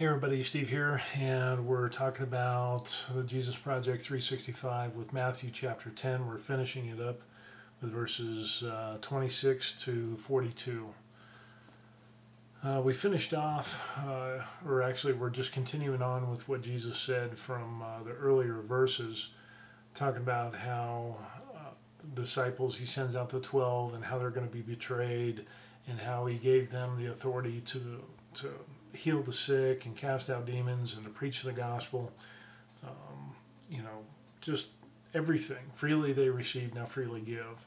Hey everybody, Steve here, and we're talking about the Jesus Project 365 with Matthew chapter 10. We're finishing it up with verses 26 to 42. We finished off, or actually we're just continuing on with what Jesus said from the earlier verses, talking about how the disciples, he sends out the 12 and how they're going to be betrayed and how he gave them the authority to heal the sick and cast out demons and to preach the gospel, just everything. Freely they receive, now freely give.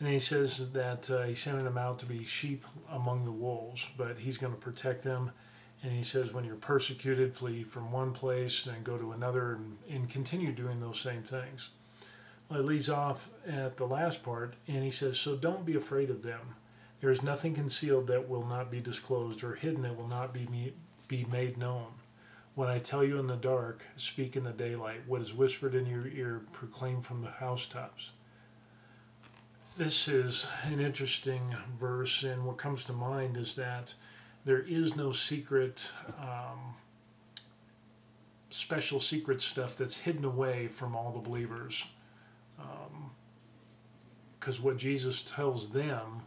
And he says that he's sending them out to be sheep among the wolves, but he's going to protect them. And he says, when you're persecuted, flee from one place, then go to another, and continue doing those same things. Well, it leads off at the last part, and he says, so don't be afraid of them. There is nothing concealed that will not be disclosed, or hidden that will not be made known. What I tell you in the dark, speak in the daylight. What is whispered in your ear, proclaim from the housetops. This is an interesting verse, and what comes to mind is that there is no secret, special secret stuff that's hidden away from all the believers. Because what Jesus tells them,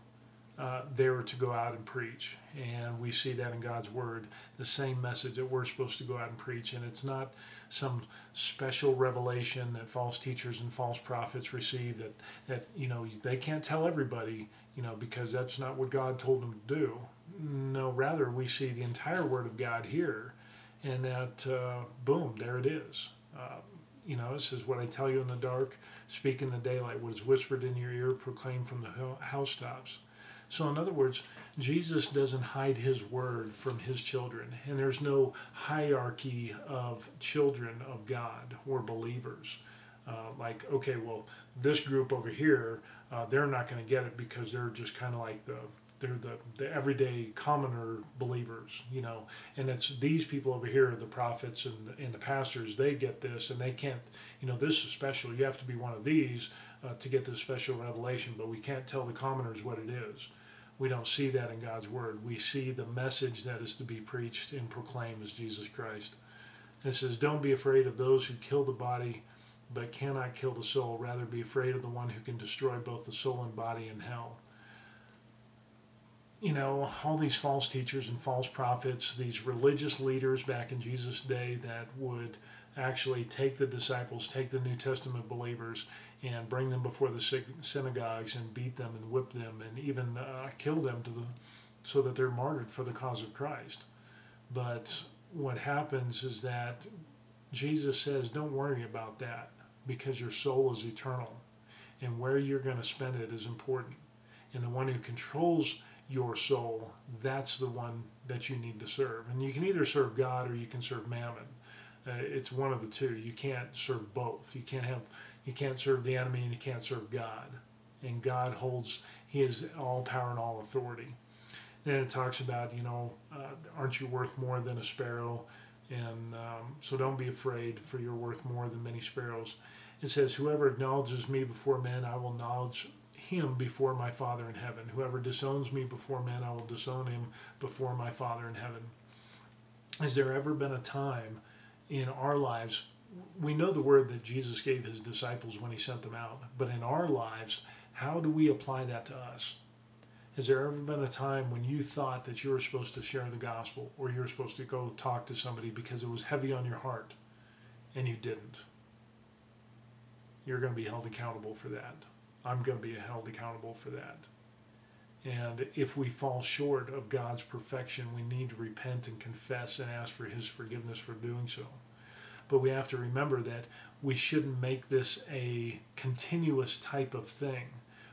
they were to go out and preach, and we see that in God's Word, the same message that we're supposed to go out and preach. And it's not some special revelation that false teachers and false prophets receive that they can't tell everybody, because that's not what God told them to do. No, rather we see the entire Word of God here, and that boom, there it is. It says, what I tell you in the dark, speak in the daylight. What is whispered in your ear, proclaim from the housetops. So in other words, Jesus doesn't hide his word from his children, and there's no hierarchy of children of God or believers. Like, okay, well, this group over here, they're not going to get it because they're just kind of like they're the everyday commoner believers, and it's these people over here, the prophets and the pastors, they get this, and they can't, this is special. You have to be one of these to get this special revelation, but we can't tell the commoners what it is. We don't see that in God's Word. We see the message that is to be preached and proclaimed as Jesus Christ. It says, don't be afraid of those who kill the body, but cannot kill the soul. Rather be afraid of the one who can destroy both the soul and body in hell. All these false teachers and false prophets, these religious leaders back in Jesus' day that would actually take the disciples, take the New Testament believers, and bring them before the synagogues and beat them and whip them and even kill them so that they're martyred for the cause of Christ. But what happens is that Jesus says, don't worry about that, because your soul is eternal, and where you're going to spend it is important. And the one who controls your soul, that's the one that you need to serve. And you can either serve God or you can serve Mammon. It's one of the two. You can't serve both. You can't serve the enemy, and you can't serve God. And God He has all power and all authority. And it talks about, aren't you worth more than a sparrow? And so don't be afraid, for you're worth more than many sparrows. It says, whoever acknowledges me before men, I will acknowledge him before my Father in heaven. Whoever disowns me before men, I will disown him before my Father in heaven. Has there ever been a time in our lives, we know the word that Jesus gave his disciples when he sent them out, but in our lives, how do we apply that to us? Has there ever been a time when you thought that you were supposed to share the gospel, or you were supposed to go talk to somebody because it was heavy on your heart, and you didn't? You're going to be held accountable for that. I'm going to be held accountable for that. And if we fall short of God's perfection, we need to repent and confess and ask for his forgiveness for doing so. But we have to remember that we shouldn't make this a continuous type of thing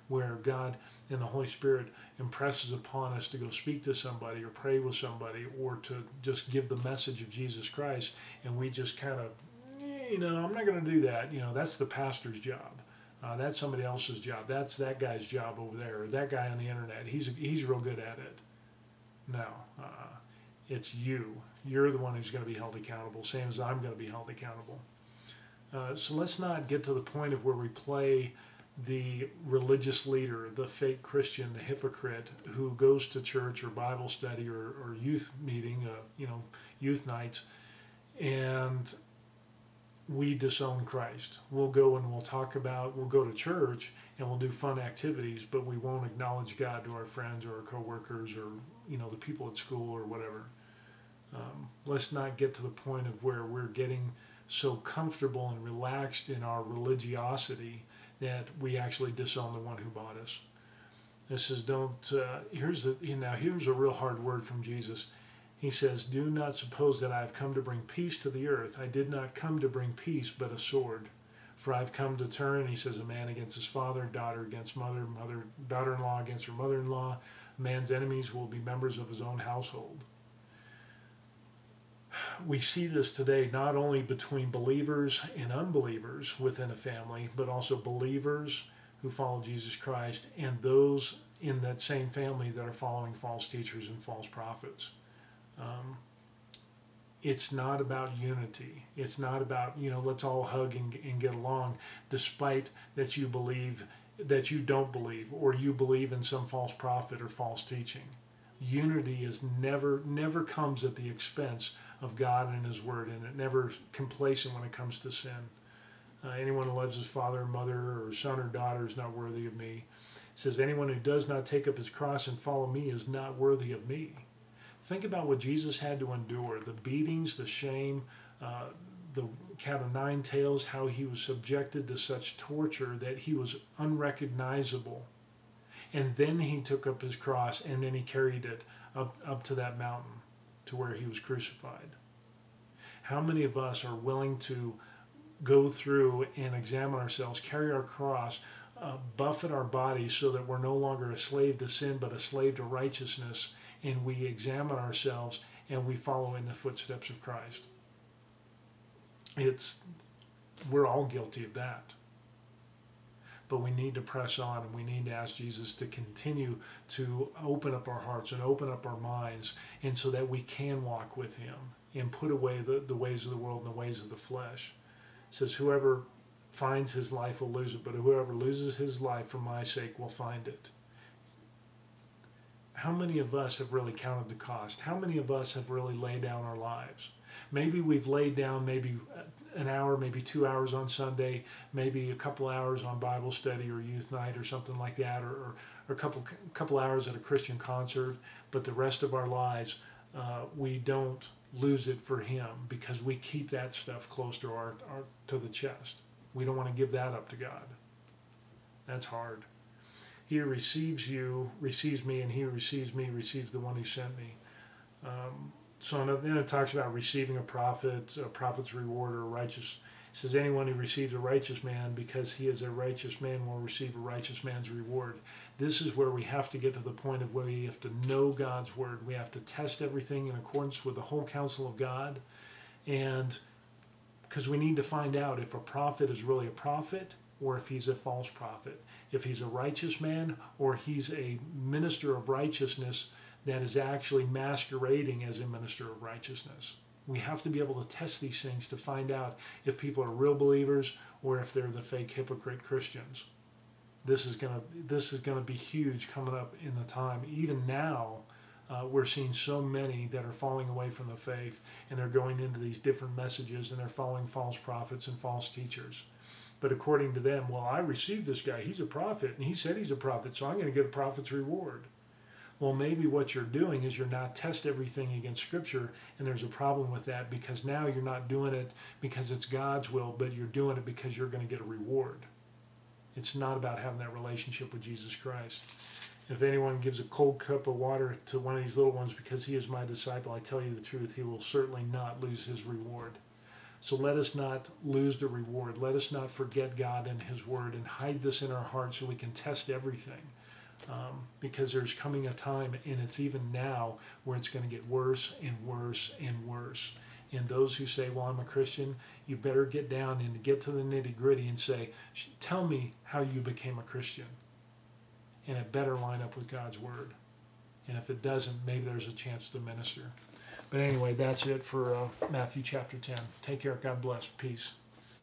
where God and the Holy Spirit impresses upon us to go speak to somebody or pray with somebody or to just give the message of Jesus Christ, and we just kind of, I'm not going to do that. That's the pastor's job. That's somebody else's job. That's that guy's job over there, or that guy on the internet. He's real good at it. No, it's you. You're the one who's going to be held accountable, same as I'm going to be held accountable. So let's not get to the point of where we play the religious leader, the fake Christian, the hypocrite who goes to church or Bible study or youth meeting, youth nights, and we disown Christ. We'll go and we'll talk about, we'll go to church and we'll do fun activities, but we won't acknowledge God to our friends or our coworkers or, the people at school or whatever. Let's not get to the point of where we're getting so comfortable and relaxed in our religiosity that we actually disown the one who bought us. This is here's a real hard word from Jesus. He says, "Do not suppose that I have come to bring peace to the earth. I did not come to bring peace, but a sword. For I have come to turn," he says, "a man against his father, daughter against mother, daughter-in-law against her mother-in-law. Man's enemies will be members of his own household." We see this today not only between believers and unbelievers within a family, but also believers who follow Jesus Christ and those in that same family that are following false teachers and false prophets. It's not about unity. It's not about, let's all hug and get along, despite that you believe that you don't believe, or you believe in some false prophet or false teaching. Unity is never comes at the expense of God and His Word, and it never complacent when it comes to sin. Anyone who loves his father or mother or son or daughter is not worthy of me. It says, anyone who does not take up his cross and follow me is not worthy of me. Think about what Jesus had to endure, the beatings, the shame, the cat of nine tails, how he was subjected to such torture that he was unrecognizable. And then he took up his cross, and then he carried it up to that mountain to where he was crucified. How many of us are willing to go through and examine ourselves, carry our cross, buffet our bodies so that we're no longer a slave to sin but a slave to righteousness, and we examine ourselves and we follow in the footsteps of Christ? We're all guilty of that. But we need to press on, and we need to ask Jesus to continue to open up our hearts and open up our minds, and so that we can walk with Him and put away the ways of the world and the ways of the flesh. It says, whoever finds his life will lose it, but whoever loses his life for my sake will find it. How many of us have really counted the cost? How many of us have really laid down our lives? Maybe we've laid down maybe an hour, maybe 2 hours on Sunday, maybe a couple hours on Bible study or youth night or something like that, or a couple hours at a Christian concert, but the rest of our lives, we don't lose it for Him because we keep that stuff close to to the chest. We don't want to give that up to God. That's hard. He receives you, receives me, and He receives me, receives the one who sent me. So then it talks about receiving a prophet's reward, or righteous. It says, anyone who receives a righteous man, because he is a righteous man, will receive a righteous man's reward. This is where we have to get to the point of where we have to know God's Word. We have to test everything in accordance with the whole counsel of God. And because we need to find out if a prophet is really a prophet, or if he's a false prophet, if he's a righteous man, or he's a minister of righteousness that is actually masquerading as a minister of righteousness. We have to be able to test these things to find out if people are real believers or if they're the fake hypocrite Christians. This is gonna be huge coming up in the time. Even now, we're seeing so many that are falling away from the faith, and they're going into these different messages, and they're following false prophets and false teachers. But according to them, well, I received this guy, he's a prophet, and he said he's a prophet, so I'm going to get a prophet's reward. Well, maybe what you're doing is you're not testing everything against Scripture, and there's a problem with that, because now you're not doing it because it's God's will, but you're doing it because you're going to get a reward. It's not about having that relationship with Jesus Christ. If anyone gives a cold cup of water to one of these little ones because he is my disciple, I tell you the truth, he will certainly not lose his reward. So let us not lose the reward. Let us not forget God and His Word and hide this in our hearts so we can test everything. Because there's coming a time, and it's even now, where it's going to get worse and worse and worse. And those who say, well, I'm a Christian, you better get down and get to the nitty-gritty and say, tell me how you became a Christian. And it better line up with God's Word. And if it doesn't, maybe there's a chance to minister. But anyway, that's it for Matthew chapter 10. Take care. God bless. Peace.